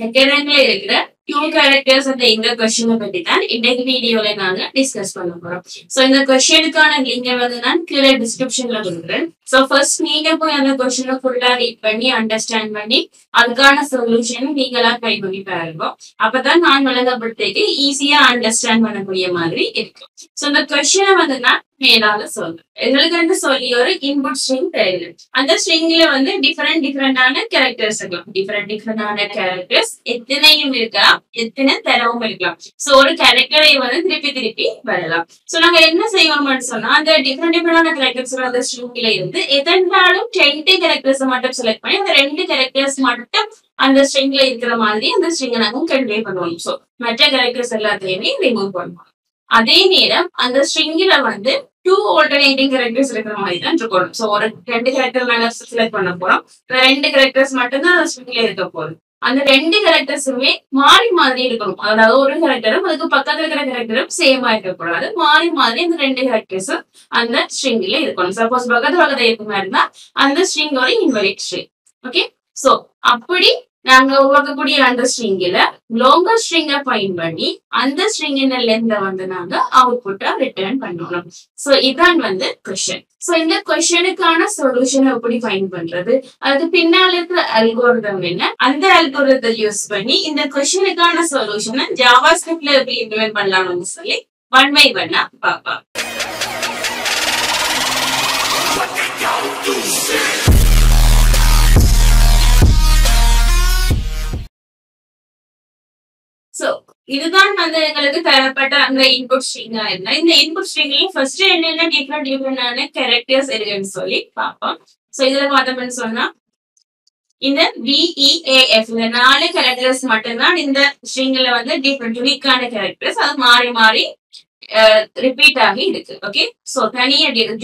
HackerRank la irukra two characters and the question discuss so in the question link description so first neega the question read understand the solution easy understand so the question input string and the string different characters so one character so we enna seiyavanu sonna andha different characters oda string la irundhu edendaalum 10 characters mattum select panni andha rendu characters mattum andha string la irukra maari andha string ah namu convey pannuvom so matta characters ellathayume remove pannuvom adhe neram andha string la vandu two alternating characters irukra maari dhaan irukum so oru rendu character la select panna porom rendu characters mattum dhaan string la irukum and the two characters are the same characters and the string suppose and the string or invalid string okay so appadi naanga uvakkudiya and the string illa longer string ah find panni and the string in length vandu naanga output ah return pannuvom so idan vandu question so indha question ukana solution eppadi find pandrathu adhu pinnala irukra algorithm enna and algorithm use panni indha question ukana solution javascript la eppadi implement pannalanu solli one by one ah paappa so, this is the input string. In the input string, first different characters. So, this is the in the VEAF, the 4 characters in the string different unique characters. Repeat okay so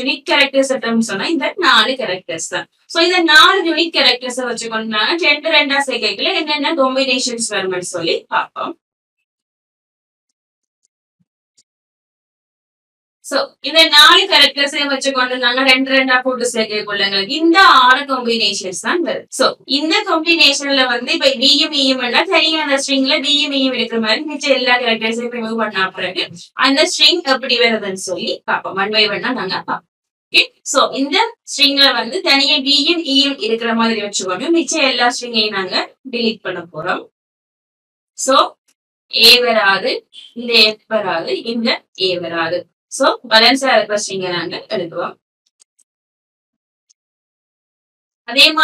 unique characters sonna in that 4 characters so in the 4 unique characters vechukonna gender and sekekla enna combinations varumnu solli paapom so in the 4 characters vechukonna nanga rendu put sekekkullanga inda 6 combinations dhaan varu so in the combination la vandu by BEM la theriyana string la BEM irukra mari micha ella characters remove panna apporagu and the string appadi verudhu solli paapom one by one nanga paapom okay so in the string la vandu thaniya BEM irukra mari vechukonu micha ella string ay nanga delete panna porom so a varadu inda f varadu inda a varadu so, balance string and BM A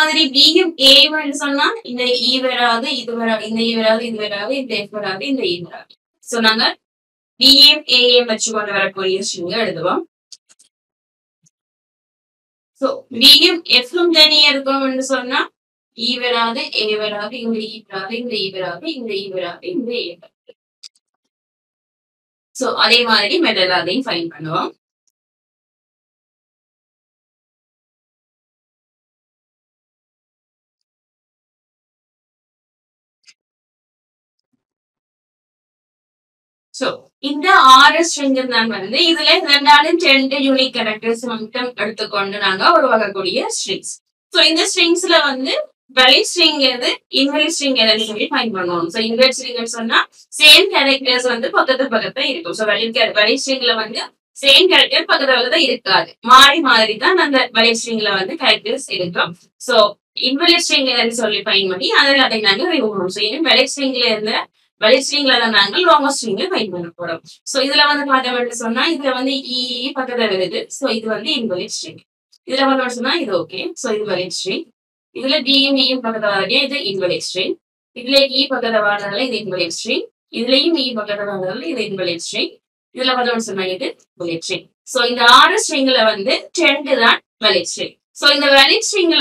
in the E in the so, Nanga BM A so, BM F from the E the so, அதே மாதிரி medal அதையும் find பண்ணுவோம். So, இந்த 6 string தான் வந்து இதுல 2 unique characters மட்டும் எடுத்துக்கொண்டு நாங்க உருவாக்கக்கூடிய strings. So, இந்த stringsல வந்து valid string and invalid string find so invalid string sonna same characters vandu pakatha irukum so valid string la vandu same character pakatha irukadu maari maari dhaan and valid string la vandu characters irukum so invalid string ennu solli find panni adha adai naanga remove so in valid string la naanga long string find pannaporam so idhula vandu paatha vandu sonna idhula vandu e pakatha verudhu so idu vandu invalid string idhula vandu sonna idu okay so idu valid string this is the invalid string. This is the invalid string. This is the invalid string. This is the valid string. So, in the 6 string, 10 is the valid string. So, in the valid string, the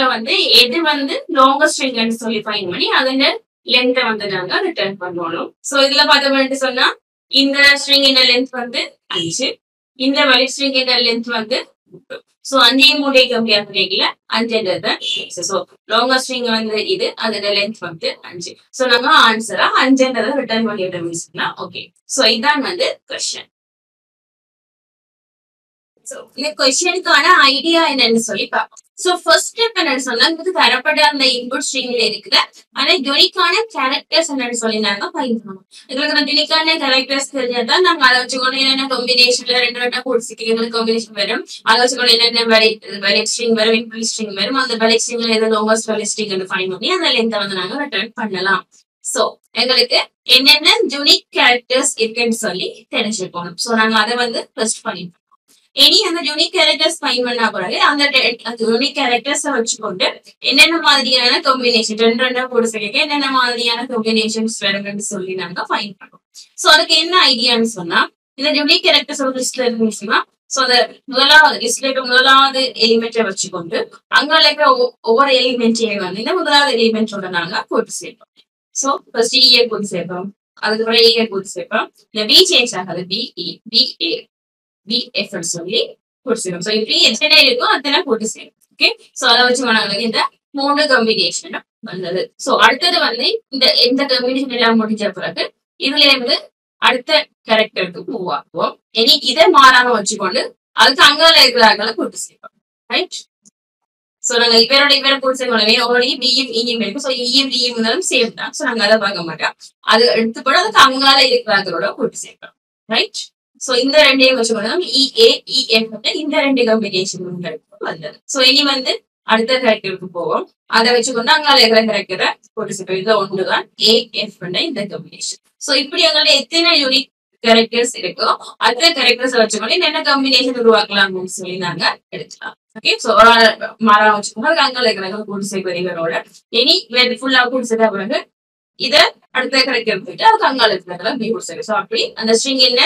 longest string and find money, the length of the return. So, this is the string in the length of the valid string in the length of the so, anjay mood ekam kya kregila anjay dada. So, longer string vandha idu adana length vandha anjay. So, nanga answer ah anjay dada return pannidamu isna. Okay. So, idan vandha question. So, the question is idea. So, first step is the input string and unique characters. Unique characters combination. So, unique characters so, first point. Any other unique characters find one another, unique characters are a combination, and combinations find. So, the idea is the unique characters of the so, the element over element so, first E could save them. The B change are B, E, B, A. B efforts only. So if we engineer it, okay. So that's why we have the combination. So after the combination, the character to move. Any right? So we have so E and save that. So we have right? So, in the end, EA, EF, in the end combination. So, anyone then, other character to go. Other which you character, participate the one AF in the combination. So, if you have unique characters, other characters are in a combination of Ruakla and okay, so Mara Uchanga any where full out could set up either other character, so and the string in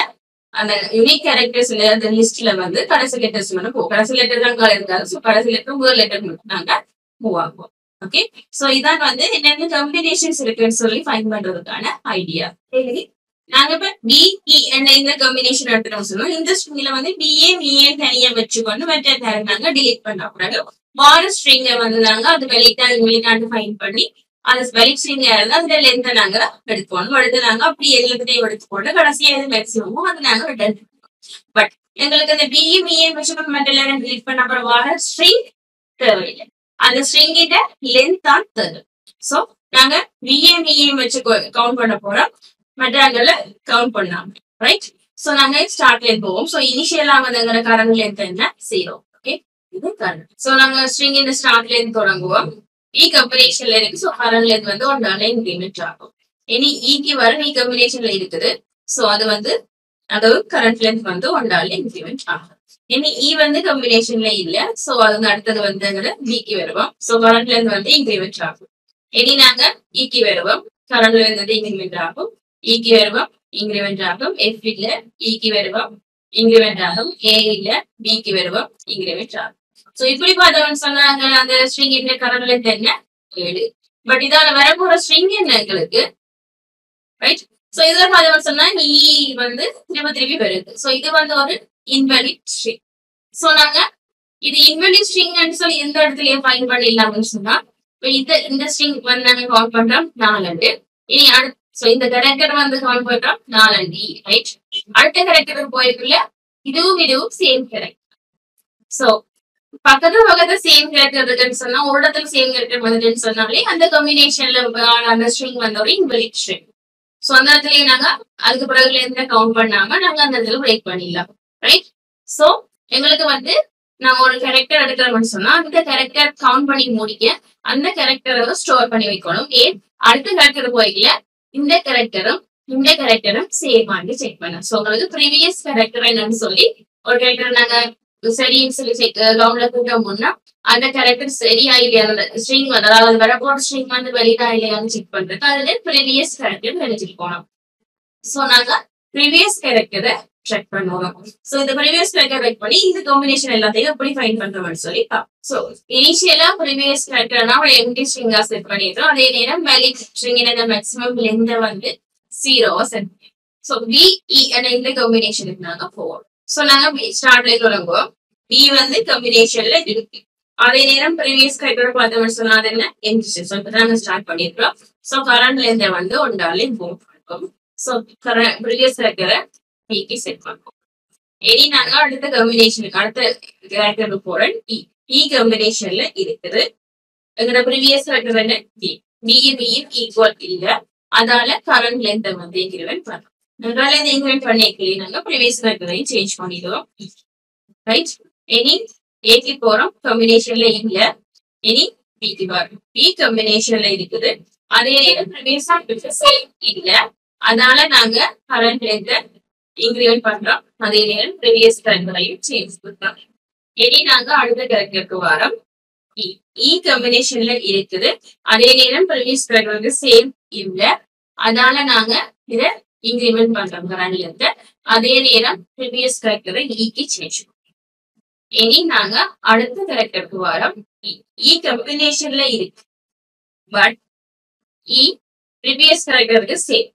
and the unique characters in the list level, the parasilators go. Parasilators so parasilator letter. Okay. So this is the combinations required find the idea. B, E, and in the combination of the string level, B, A, B, and Thania delete one string the find that's very string and the length and anger, but it's one word the but in the B, B, and metal and leaf and string and the string is length on third. So, Nanga, B, and count count right? So, Nanga start length so, initial current length and 0. Okay? So, Nanga string in the start length. E combination length, so current length is one increment. Any E ki varan E combination length, so that current length is one increment. Any E is combination length, so that is B ki varan, so current length is increment. Any naga E ki varan, current length is increment. E ki varan, increment. F illa, E ki varan, increment. A illa, B ki varan, increment. So, if you have a string in the current length, but if you have a string in the right? So, if you have a string in so, this is invalid string. So, this invalid string is the string is so, this character is right? The same character. So, the same character the same character and the combination and the string invalid string. So count right? So character the character count and the character store the character save and check so the previous character or character சரி இன்சல் check கவுண்ட்ல கூட்டோம்னா அந்த character சரியா இல்லையா string அதாவது வரப்போற string வந்து வெளியிடா இல்லையான்னு check பண்றது அதுல previous character தெரிஞ்சுக்கணும் சோ நாங்க previous character-ஐ செக் பண்ணுவோம் சோ இந்த previous character செக் பண்ணி இந்த காம்பினேஷன் எல்லாத்தையும் எப்படி ஃபைண்ட் பண்றோம்னு சொல்லி பார்ப்போம் சோ இனிஷியலா previous character-னா ஒரு empty string-ஆ செட் பண்ணிடுறோம் அதே நேரம் valid string-ன் அந்த maximum length வந்து 0-ஆ செட் சோ B E என்ற இந்த காம்பினேஷனுக்கு நாங்க போவோம் so we start like B is combination la previous character start so current length so previous character B set Any nanga the combination character before and E. E combination le the previous letter B. B equal illa. Adala current length of the increment. Nagala the increment for naked and the previous letter change for E. Right? Any A ki porum combination lay in here. Any B ki bar. B combination lay to the other previous same in here. Adala nanga current length. Ingredient panna, and previous time change. Any nanga the character E combination la irikkudu, and previous time the same illa, adala nanga ida increment pandram current length, adhe previous character E ki change. Any nanga adutha character varam E combination la irikku, but E previous character is same.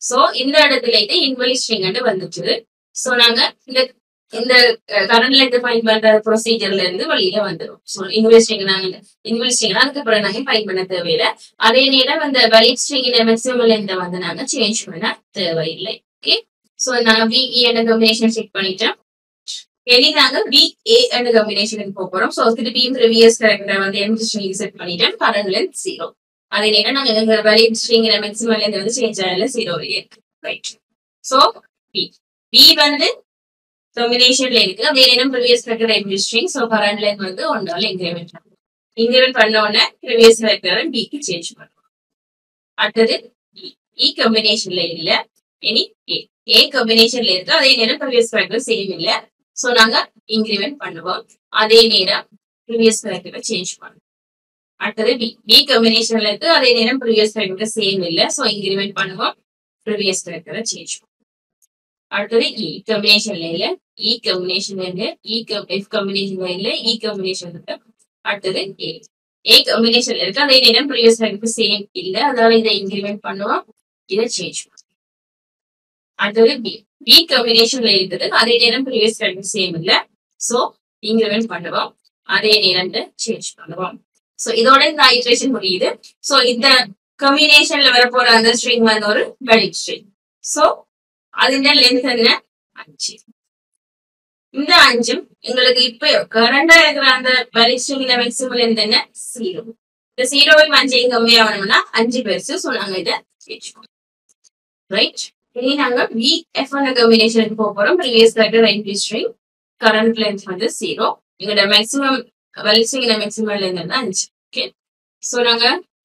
So, in the invalid string and so, the current length find the procedure the so, invalid string find the valid string in maximum length change the okay? So, we E and combination check we A and combination in so, the previous character the string set current length 0. That is the valid string and maximum length change is 0. Right. So, B. B is combination length. Previous vector string. So, current length is 1 increment. Increment is previous vector and B change. That is E. E combination length. Any A. A combination length. That is previous vector same. So, increment is that is previous vector change. After B. B combination letter, the previous character same illa, so increment pannuva previous character change. After E combination letter, E combination letter, E F combination letter, E combination letter. After A. A combination letter, the previous character same illa, the increment pannuva either change. After B. B combination letter, the previous character same illa, so increment pannuva, the change pannuva. So, this is the iteration. So, in the combination level, another string is a valid string. So, that is the length of 5. In this 5, you current valid string in the maximum length is 0. The 0 is 5 is 5. So, we will change it. Right? Now, we have a combination of previous letter and string. Current length is 0. The maximum valid string in a maximum length. Okay. So,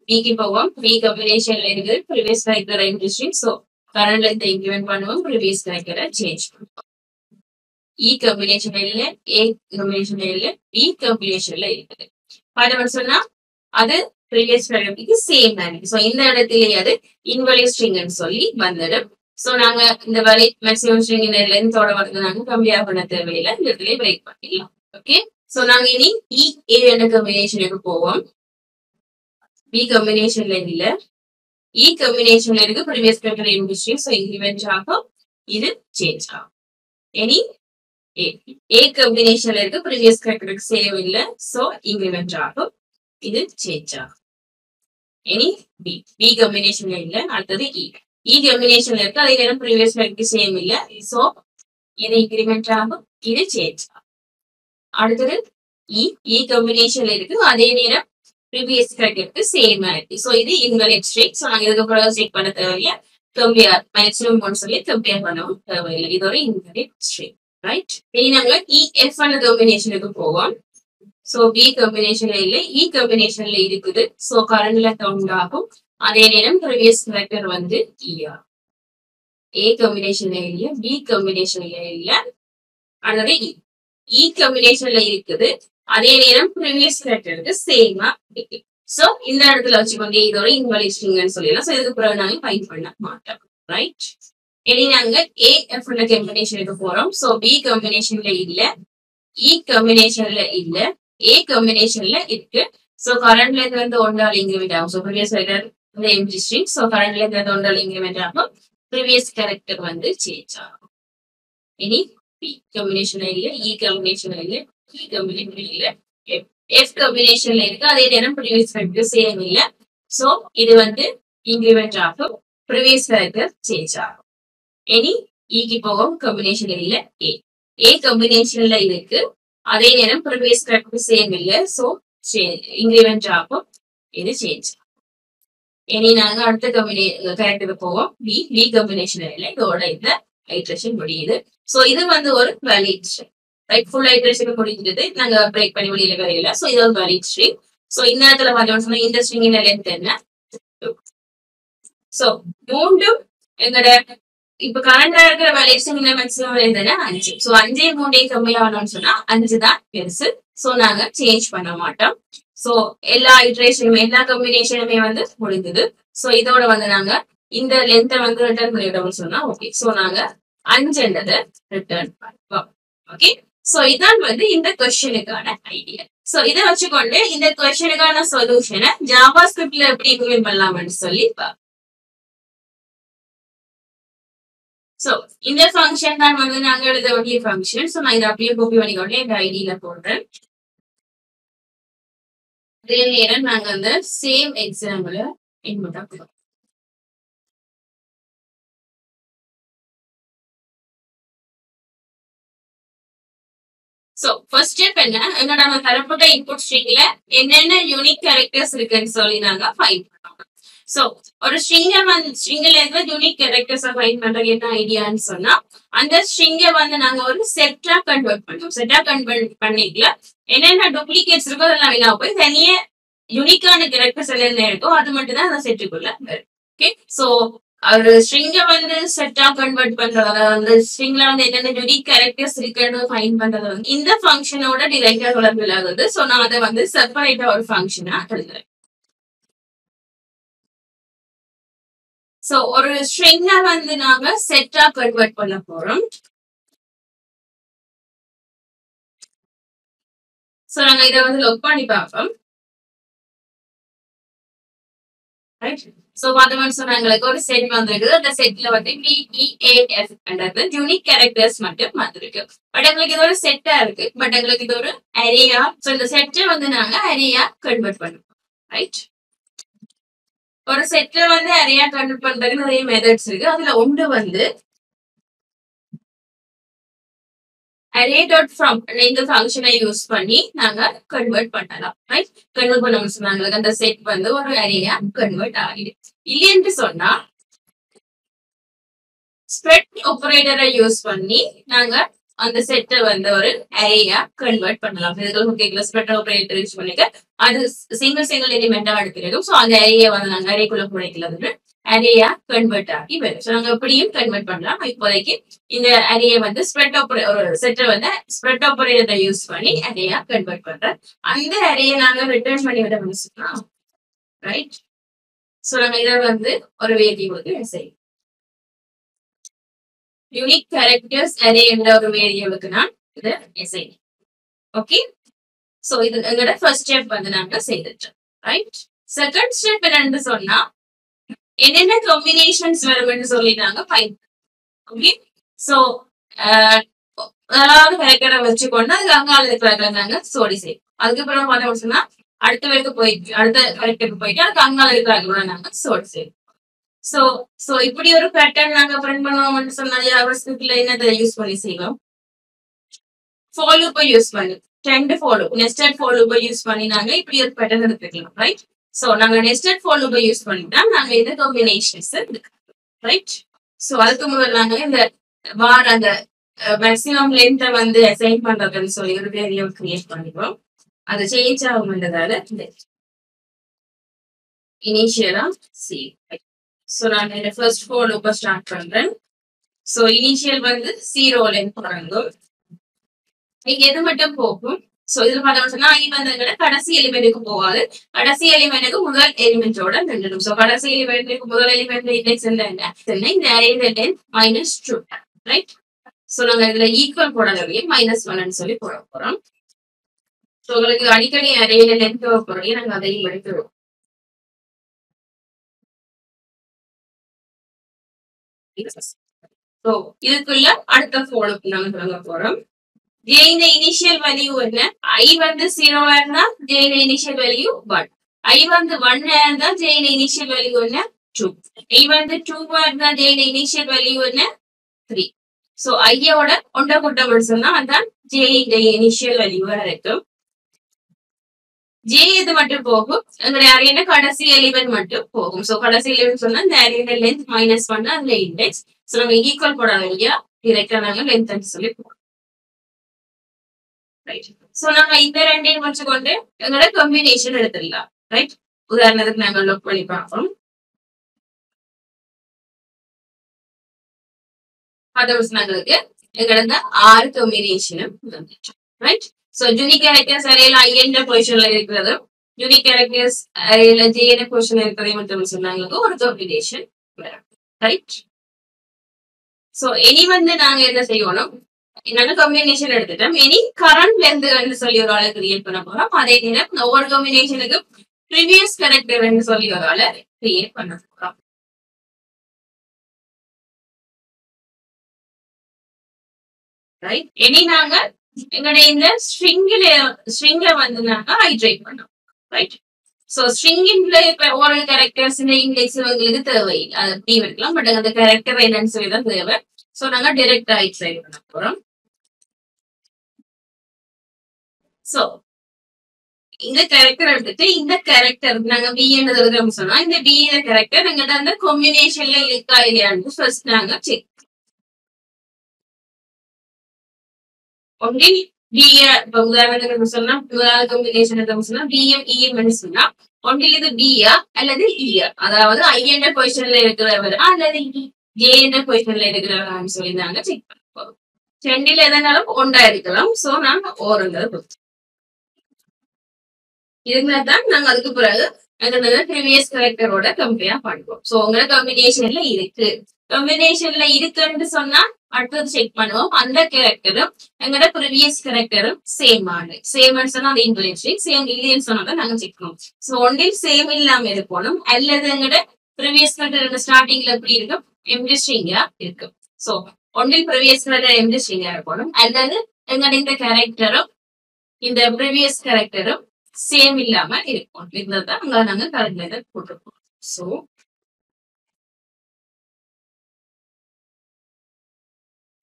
we keep over B combination length, previous character and string. So, current length increment one, previous character change. E combination length, A combination length, B combination length. Other previous character is same value. So, in the invalid string and solely one. So, the valid maximum string in the length or break. Okay. So, now we E, A and combination. B combination level. E combination level previous character in string. So, increment is change. Any A. A combination level previous character same. So, increment is change. Any B. B combination level. That is E. E combination level previous character same. So, increment is change. That is E combination that previous character same. So, this is invalid string. So, we will check compare maximum compare invalid string. Right? E, F and combination. So, B combination E combination. So, current length previous character E. A combination B combination and E. E combination previous character is same. So, in the logic, invalid string and solila. So, this is the find right? A F combination forum. So, B combination E combination A combination so, current length is the so, previous character the empty string. So, current length is the previous character change. Any? Combination E combination E combination F combination previous character same. So, this is the increment of previous character change. Any E ki pogum combination A. A combination la irukku. Adhe neram previous step same illa. So change increment aappo idu change. Ini naanga adutha combination character pogum B B combination la idoda idha iteration mudiyudu. So idu vandu oru valid string. Right full iteration mudiyudhu naanga break panni velila varala. So idu valid string. So inna adala vaadona inda string in length enna. So moondu engada இப்ப கரண்டா இருக்கிற வேல்யூஸ்ங்க என்ன maximum வேல்யூனா 5. So 5 3 கம்மியாவணும்னு சொன்னா 5 தான் பெருசு. So நாங்க change பண்ண மாட்டோம். So எல்லா iteration எல்லா காம்பினேஷனுமே வந்து முடிந்தது. சோ இதோட வந்து நாங்க இந்த லெந்த் வந்து ரிட்டர்ன் பண்ணிடுவோம்னு சொன்னா ஓகே. சோ நாங்க 5 ன்றதை ரிட்டர்ன் பண்ணுவோம். ஓகே. சோ இதான் வந்து இந்த क्वेश्चनக்கான ஐடியா. சோ இத வச்சுக்கொண்டு இந்த क्वेश्चनக்கான சொல்யூஷனை JavaScriptல எப்படி இம்ப்ளிமென்ட் பண்ணலாம்னு சொல்லி பார்ப்போம். So, in the function that we have the function, so I have to copy the ID. Then I have the same example input. So, first step is the input string. What unique characters are find. So, or a string level unique characters of find idea and so now. And the string one set convert. Set convert panicla. And then duplicates any unique characters and set. Okay. So our string one set convert the string unique characters find in the function order director. So now the one separate our function. So or string la vandu naanga set a convert panna porom. So naanga idha vandu log panni paapom, right? So vadhavan sonangalukku or set vandirukku, the set la vandu b e a f endradha unique characters mattum vandirukku, but engalukku idoru set a irukku, but engalukku idoru array a. So the set vandu naanga array a convert pannom, right? Or a set on the area convert pandradhukku methods irukku. Adula ondu vandu array.from indha function I use panni naanga convert pannalam, right? Convert pannalam sonanga andha set vandu or array ah convert aagidhu. Illa endru sonna spread operator I use panni naanga அந்த set வந்து ஒரு அரேயா convert பண்ணலாம். இதுக்கு ஓகேங்களா spread operator use பண்ணிக்க. அது single single எலிமெண்டா எடுத்துறோம். சோ அந்த அரேயை வந்து நாங்க அரேக்குள்ள போடக்கிறது அரேயா கன்வர்ட் ஆகி வரும். சோ நாங்க அப்படியும் கன்வர்ட் பண்ணலாம். இப்போதைக்கு இந்த அரேயை வந்து ஸ்ப்ரெட் ஆபரேட்டர் செட் வந்து ஸ்ப்ரெட் ஆபரேட்டரை யூஸ் பண்ணி அரேயா கன்வர்ட் பண்றோம். அந்த அரேயை நாங்க ரிட்டர்ன் பண்ணி விட முடியுமா? ரைட். சோ நாங்க இத வந்து ஒரு வேரியபிளுக்கு எக்ஸை unique characters array and our variable assign. Okay. So this is the first step. Right. Second step is the combinations find. Okay. So So இப்படி ஒரு pattern நாங்க print பண்ணுவோம்னு சொன்னா JavaScriptல என்னது யூஸ் பண்ணி செய்வோம். For loop யூஸ் பண்ணி trend for loop nested for loop use பண்ணி நாங்க இப்படி ஒரு pattern எடுத்துக்கலாம், right? So நாங்க nested for loop யூஸ் பண்ணிட்டா நாங்க இந்த combinations எடுத்துக்கலாம், right? So அதுக்கு முதல்ல நாங்க இந்த var அந்த maximum length வந்து assign பண்றதுன்னு சொல்லி ஒரு variable create பண்ணிடுவோம். அது change ஆகும்ன்றதால initial C. So நான் இந்த first for loop start பண்றேன். So initial வந்து 0 length போறாங்க. இங்க எது மட்டும் போகும். So இதுல பார்த்தோம்னா இவங்க கடைசி எலிமெண்ட்க்கு போகாது. கடைசி எலிமெண்ட்க்கு முதல் எலிமெண்டோட நின்னுடும். So கடைசி எலிமெண்ட்க்கு முதல் எலிமெண்ட் இன்டெக்ஸ் என்ன? இந்த arrayல length -2, right? So நாங்க இதுல ஈக்குவல் போடறதுக்கு -1 ன்னு சொல்லி போட போறோம். So உங்களுக்கு அடிக்கடி arrayல length போறீங்க நாங்க அதையும் எடுத்துறோம். So, this is the follow-up. J in the initial value, I want the 0 and J in the initial value 1. I want the 1 and J in the initial value 2. I want the 2 and J in the initial value 3. So I order on the version and then J the initial value. J is the matter pogo and the area codasi 11 matter pogo. So codasi 11 sonna the area length minus 1 and the index. So we equal podavalia direct angle length and solid. Right. So now either and in what you got a combination at the la right. Another angle look pretty powerful. Others nagle the R combination. Right? So unique characters are in the position like the unique characters are in the position like the combination. Right? So anyone then in a combination at the time, any current length and soliola create panapora, over combination previous character and soliola create panapora. Right? Any naga in the string iterate panna. Right? So string in play oral characters in the index but the character and so the so naga direct iterate panna. So in the character of the thing, the character naga B and the Ramsana, in the B in the character and the combination and first naga check. Only B combination of B and E and only the B and the E. Other I and a question later, the J and a question later. I'm sorry, the check. 10-11 on diagram, so now or another. This is previous character order compare. So, combination combination அடுத்து check பண்ணுவோம் அந்த கரெக்டரும் எங்கட previous கரெக்டரும் same ആണ് same answer அந்த intention same இல்லைன்னு சொன்னா நாங்க செக் பண்ணுவோம் சோ ஒன்லி சேம் இல்லாம இருக்கணும் அல்லது எங்கட previous கரெக்டரோட ஸ்டார்டிங்ல எப்படி இருக்கும் empty string ஆ இருக்கும் so only previous character empty string ஆ இருக்கணும் அல்லது எங்கட இந்த கரெக்டரும் இந்த previous கரெக்டரும் சேம் இல்லாம இருக்கும் இதுதான் அங்க நாங்க கரெக்டா போட்டுப்போம் so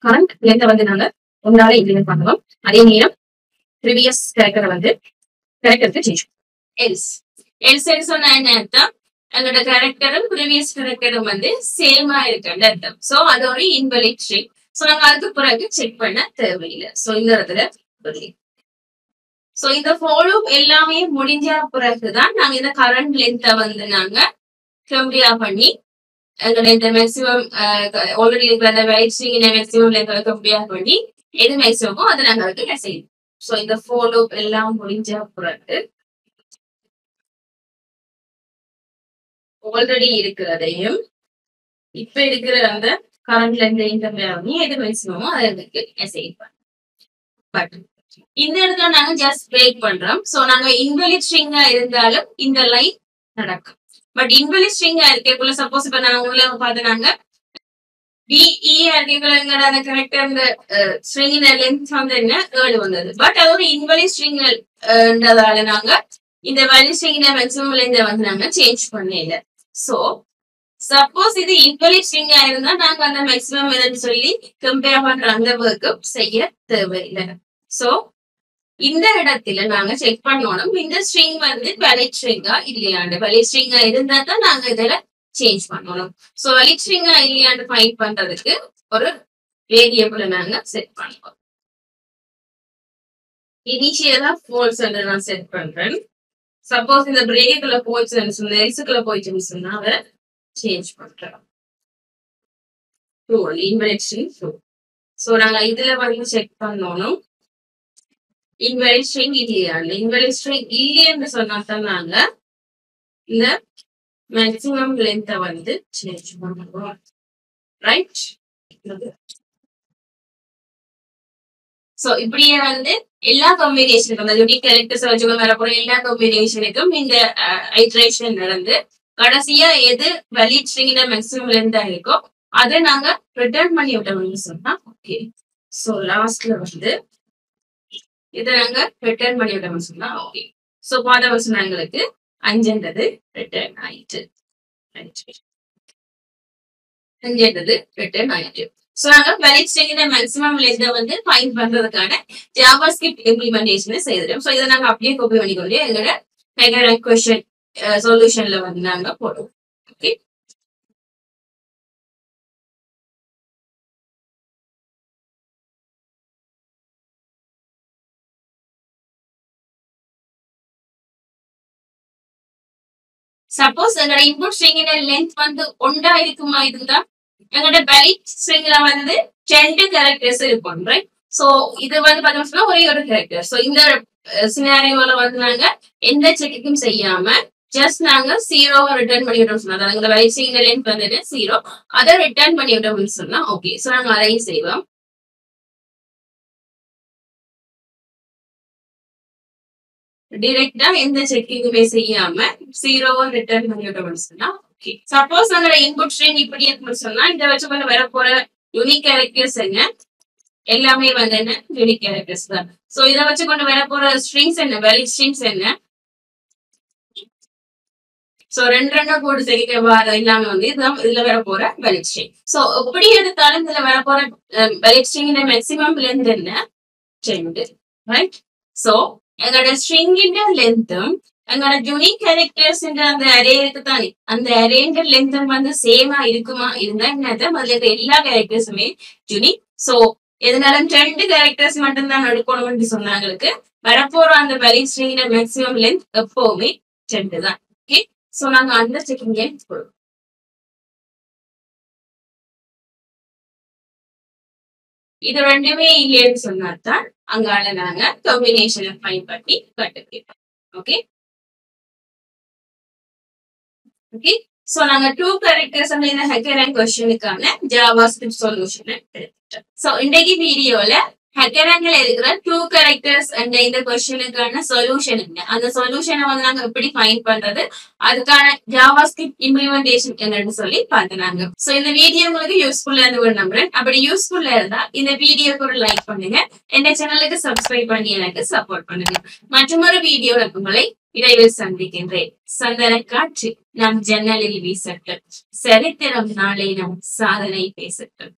current length of the number, implement Pandam, Adinam, previous character of the character change. Else, else is on an anthem, and the character of previous character of the same anthem. So, other invalid check. So, I'll check Pana Thermila. So, in the other, so in the follow Elami Mudinja Purakadan, I'm in the current length of the Nanga, Cumbria Pani. And the maximum already the valid string in a maximum length of compare the maximum other than same. So in the for loop allow already if the current length the maximum other but in the just break pandram. So invalid string in the line. But invalid string suppose B, E and correct string in length the but invalid string in the valid string in maximum length change. So suppose this is invalid string maximum compare workup. So in the இடத்தில நாங்க check பண்ணனும் இந்த string வந்து valid string ஆ இல்லையான்னு valid string ஆ இருந்தா தான் நாங்க இதல change பண்ணனும் சோ valid string ஆ இல்லையான்னு find பண்றதுக்கு ஒரு variable நாங்க செட் பண்ணுவோம் இனிஷியலா false ன்னு நான் செட் பண்றேன் suppose இந்த braceக்குள்ள போயிடுச்சுன்னு சொன்னா else-க்குள்ள போயிடுச்சுன்னு சொன்னா அத change பண்றோம் true invalid string true so நாங்க இதல வந்து செக் பண்ணனும் invalid string இல்லையான்னு invalid string இல்லைன்னு சொன்னாதான் நாங்க இந்த maximum length வந்து change பண்ணுவோம் right so இப்படியே வந்து எல்லா combination அந்த unique characters வச்சுக்க வரப்புற எல்லா combinationக்கும் இந்த iteration நடந்து கடைசியா எது valid string ன maximum length ஆயிருக்கு அதை நாங்க return பண்ணி விட்டோம்னு சொன்னா okay so lastல வந்து this return okay. So, what was the return item? Return item. So, balance check the maximum length find JavaScript implementation. So, this is copy the HackerRank question solution. Okay. Suppose the input string in a length one the onda irikuma valid string two characters right? So either one the character. So in the scenario in the check just nanga 0 return the valid string in a length 0 other return okay. So I save them. Direct in the checking base 0 return okay. Suppose the input string unique characters unique characters. So this is strings and valid strings. So render code valid string. So valid string in maximum length right? So and string in the length and unique characters in the array and the array in the length and the same characters unique. So if 10 characters the valid string in maximum length for me. Okay. So now under checking again. Either way, combination of find party cut okay. Okay. So nanga two characters in the HackerRank question JavaScript solution. So in this video HackerRank two characters and the question solution and the solution find JavaScript implementation. So in the video useful and useful in the video like and the channel subscribe and support video will